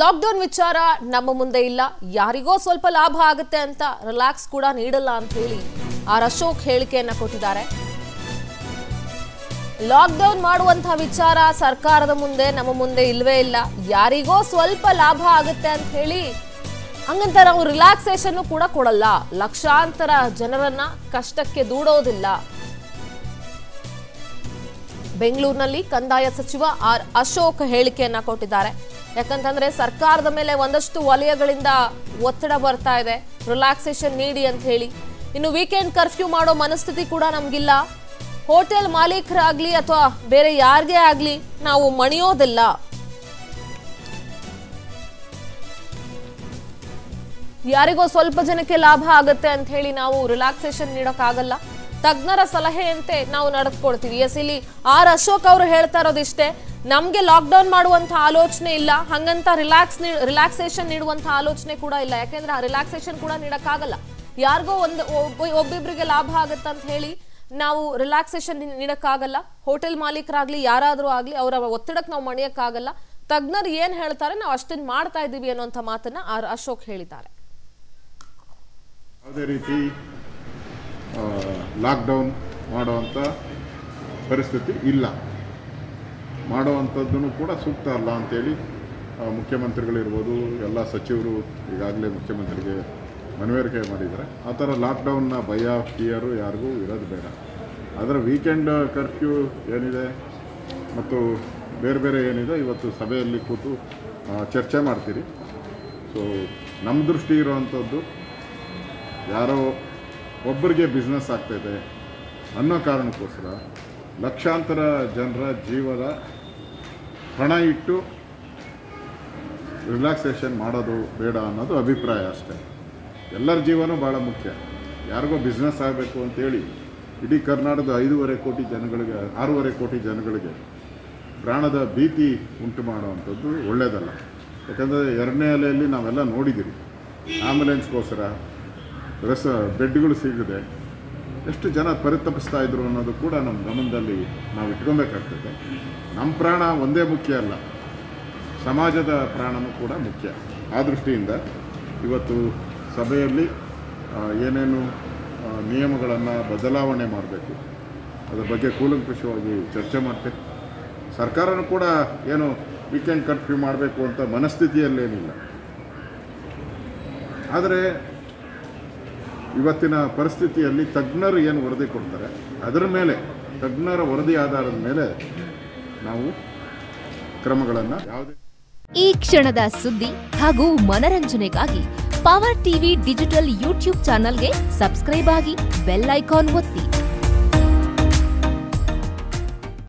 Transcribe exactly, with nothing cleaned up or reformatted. Lockdown ವಿಚಾರ ನಮ್ಮ ಮುಂದೆ ಇಲ್ಲ, ಯಾರಿಗೋ ಸ್ವಲ್ಪ ಲಾಭ ಆಗುತ್ತೆ ಅಂತ ರಿಲ್ಯಾಕ್ಸ್ ಕೂಡ ನೀಡಲ್ಲ ಅಂತ ಹೇಳಿ ಆರ್ ಅಶೋಕ್ ಹೇಳಿಕೆಯನ್ನು ಕೊಟ್ಟಿದ್ದಾರೆ। ಲಾಕ್ಡೌನ್ ಮಾಡುವಂತ ವಿಚಾರ ಸರ್ಕಾರದ ಮುಂದೆ ನಮ್ಮ ಮುಂದೆ ಇಲ್ಲವೇ ಇಲ್ಲ, ಯಾರಿಗೋ ಸ್ವಲ್ಪ ಲಾಭ ಆಗುತ್ತೆ ಅಂತ ಹೇಳಿ ಹಂಗಂತ ನಾವು ರಿಲ್ಯಾಕ್ಸೇಷನ್ ಕೂಡ ಕೊಡಲ್ಲ, ಲಕ್ಷಾಂತರ ಜನರನ್ನ ಕಷ್ಟಕ್ಕೆ ದೂಡೋದಿಲ್ಲ। ಬೆಂಗಳೂರಿನಲ್ಲಿ ಕಂದಾಯ ಸಚಿವ ಆರ್ ಅಶೋಕ್ ಹೇಳಿಕೆಯನ್ನು ಕೊಟ್ಟಿದ್ದಾರೆ। ಯಾಕಂತಂದ್ರೆ ಸರ್ಕಾರದ ಮೇಲೆ ಒಂದಷ್ಟು ವಲಯಗಳಿಂದ ಒತ್ತಡ ಬರ್ತಾ ಇದೆ, ರಿಲ್ಯಾಕ್ಸೇಷನ್ ನೀಡಿ ಅಂತ ಹೇಳಿ। ಇನ್ನು ವೀಕೆಂಡ್ ಕರ್ಫ್ಯೂ ಮಾಡೋ ಮನಸ್ಥಿತಿ ಕೂಡ ನಮಗಿಲ್ಲ, ಹೋಟೆಲ್ ಮಾಲೀಕರಾಗ್ಲಿ ಅಥವಾ ಬೇರೆ ಯಾರಿಗೆ ಆಗ್ಲಿ ನಾವು ಮಣಿಯೋದಿಲ್ಲ, ಯಾರಿಗೋ ಸ್ವಲ್ಪ ಜನಕ್ಕೆ ಲಾಭ ಆಗುತ್ತೆ ಅಂತ ಹೇಳಿ ನಾವು ರಿಲ್ಯಾಕ್ಸೇಷನ್ ನೀಡೋಕ್ಕಾಗಲ್ಲ, ತಜ್ಞರ ಸಲಹೆಯಂತೆ ನಾವು ನಡೆದುಕೊಳ್ತೀವಿ। ಎಸ್, ಇಲ್ಲಿ ಆರ್ ಅಶೋಕ್ ಅವರು ಹೇಳ್ತಾ ಇರೋದಿಷ್ಟೇ, ನಮಗೆ ಲಾಕ್ಡೌನ್ ಮಾಡುವಂಥ ಆಲೋಚನೆ ಇಲ್ಲ, ಹಂಗಂತ ರಿಲ್ಯಾಕ್ಸ್ ರಿಲ್ಯಾಕ್ಸೇಷನ್ ನೀಡುವಂಥ ಆಲೋಚನೆ ಕೂಡ ಇಲ್ಲ। ಯಾಕೆಂದ್ರೆ ಆ ರಿಲ್ಯಾಕ್ಸೇಷನ್ ಕೂಡ ನೀಡೋಕ್ಕಾಗಲ್ಲ, ಯಾರಿಗೋ ಒಂದು ಒಬ್ಬಿಬ್ಬರಿಗೆ ಲಾಭ ಆಗುತ್ತಂತ ಹೇಳಿ ನಾವು ರಿಲ್ಯಾಕ್ಸೇಷನ್ ನೀಡೋಕ್ಕಾಗಲ್ಲ, ಹೋಟೆಲ್ ಮಾಲೀಕರಾಗಲಿ ಯಾರಾದರೂ ಆಗಲಿ ಅವರ ಒತ್ತಡಕ್ಕೆ ನಾವು ಮಣಿಯೋಕ್ಕಾಗಲ್ಲ, ತಜ್ಞರು ಏನು ಹೇಳ್ತಾರೆ ನಾವು ಅಷ್ಟನ್ನು ಮಾಡ್ತಾ ಇದ್ದೀವಿ ಅನ್ನೋಂಥ ಮಾತನ್ನು ಆರ್ ಅಶೋಕ್ ಹೇಳಿದ್ದಾರೆ। ಅದೇ ರೀತಿ ಲಾಕ್ಡೌನ್ ಮಾಡುವಂಥ ಪರಿಸ್ಥಿತಿ ಇಲ್ಲ, ಮಾಡುವಂಥದ್ದನ್ನು ಕೂಡ ಸೂಕ್ತ ಅಲ್ಲ ಅಂಥೇಳಿ ಮುಖ್ಯಮಂತ್ರಿಗಳಿರ್ಬೋದು ಎಲ್ಲ ಸಚಿವರು ಈಗಾಗಲೇ ಮುಖ್ಯಮಂತ್ರಿಗೆ ಮನವರಿಕೆ ಮಾಡಿದ್ದಾರೆ। ಆ ಥರ ಲಾಕ್ಡೌನ್ನ ಭಯ ಫಿಯರು ಯಾರಿಗೂ ಇರೋದು ಬೇಡ। ಆದರೆ ವೀಕೆಂಡ್ ಕರ್ಫ್ಯೂ ಏನಿದೆ ಮತ್ತು ಬೇರೆ ಬೇರೆ ಏನಿದೆ ಇವತ್ತು ಸಭೆಯಲ್ಲಿ ಕೂತು ಚರ್ಚೆ ಮಾಡ್ತೀರಿ। ಸೊ ನಮ್ಮ ದೃಷ್ಟಿ ಇರೋವಂಥದ್ದು, ಯಾರೋ ಒಬ್ಬರಿಗೆ ಬಿಸ್ನೆಸ್ ಆಗ್ತಾಯಿದೆ ಅನ್ನೋ ಕಾರಣಕ್ಕೋಸ್ಕರ ಲಕ್ಷಾಂತರ ಜನರ ಜೀವದ ಹಣ ಇಟ್ಟು ರಿಲ್ಯಾಕ್ಸೇಷನ್ ಮಾಡೋದು ಬೇಡ ಅನ್ನೋದು ಅಭಿಪ್ರಾಯ ಅಷ್ಟೇ। ಎಲ್ಲರ ಜೀವನೂ ಭಾಳ ಮುಖ್ಯ, ಯಾರಿಗೋ ಬಿಸ್ನೆಸ್ ಆಗಬೇಕು ಅಂತೇಳಿ ಇಡೀ ಕರ್ನಾಟಕದ ಐದೂವರೆ ಕೋಟಿ ಜನಗಳಿಗೆ ಆರೂವರೆ ಕೋಟಿ ಜನಗಳಿಗೆ ಪ್ರಾಣದ ಭೀತಿ ಉಂಟು ಮಾಡೋವಂಥದ್ದು ಒಳ್ಳೆಯದಲ್ಲ। ಯಾಕಂದರೆ ಎರಡನೇ ಅಲೆಯಲ್ಲಿ ನಾವೆಲ್ಲ ನೋಡಿದ್ದೀವಿ, ಆ್ಯಂಬುಲೆನ್ಸ್ಗೋಸ್ಕರ ರಸ ಬೆಡ್ಗಳು ಸಿಗದೆ ಎಷ್ಟು ಜನ ಪರಿತಪಿಸ್ತಾ ಇದ್ರು ಅನ್ನೋದು ಕೂಡ ನಮ್ಮ ಗಮನದಲ್ಲಿ ನಾವು ಇಟ್ಕೊಬೇಕಾಗ್ತದೆ। ನಮ್ಮ ಪ್ರಾಣ ಒಂದೇ ಮುಖ್ಯ ಅಲ್ಲ, ಸಮಾಜದ ಪ್ರಾಣನೂ ಕೂಡ ಮುಖ್ಯ। ಆ ದೃಷ್ಟಿಯಿಂದ ಇವತ್ತು ಸಭೆಯಲ್ಲಿ ಏನೇನು ನಿಯಮಗಳನ್ನು ಬದಲಾವಣೆ ಮಾಡಬೇಕು ಅದರ ಬಗ್ಗೆ ಕೂಲಂಕುಷವಾಗಿ ಚರ್ಚೆ ಮಾಡ್ತೇವೆ। ಸರ್ಕಾರನೂ ಕೂಡ ಏನು ವೀಕೆಂಡ್ ಕರ್ಫ್ಯೂ ಮಾಡಬೇಕು ಅಂತ ಮನಸ್ಥಿತಿಯಲ್ಲೇನಿಲ್ಲ, ಆದರೆ ಇವತ್ತಿನ ಪರಿಸ್ಥಿತಿಯಲ್ಲಿ ತಜ್ಞರು ಏನು ವರದಿ ಕೊಡ್ತಾರೆ ಅದರ ಮೇಲೆ, ತಜ್ಞರ ವರದಿ ಆಧಾರದ ಮೇಲೆ ನಾವು ಕ್ರಮಗಳನ್ನು ಯಾವುದೇ। ಈ ಕ್ಷಣದ ಸುದ್ದಿ ಹಾಗೂ ಮನರಂಜನೆಗಾಗಿ ಪವರ್ ಟಿವಿ ಡಿಜಿಟಲ್ ಯೂಟ್ಯೂಬ್ ಚಾನೆಲ್ಗೆ ಸಬ್ಸ್ಕ್ರೈಬ್ ಆಗಿ ಬೆಲ್ ಐಕಾನ್ ಒತ್ತಿ।